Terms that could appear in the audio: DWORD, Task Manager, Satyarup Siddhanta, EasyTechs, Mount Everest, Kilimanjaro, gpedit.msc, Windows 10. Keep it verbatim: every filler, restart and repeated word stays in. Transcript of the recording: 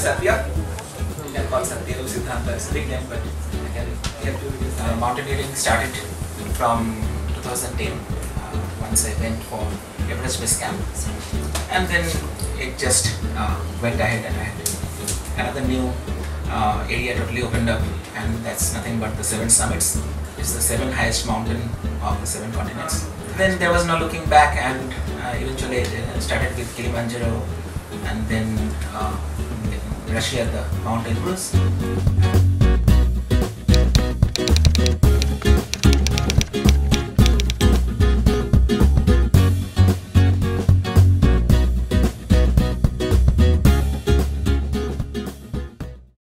Satya. You can call Satyarup Siddhanta, it's a big name, but I can help you with this. Uh, mountaineering started from two thousand ten, uh, once I went for Everest Base Camp, and then it just uh, went ahead and ahead. Another new uh, area totally opened up, and that's nothing but the seven summits. It's the seven highest mountain of the seven continents. Then there was no looking back, and uh, eventually it started with Kilimanjaro, and then uh, Russia, the Mount Everest.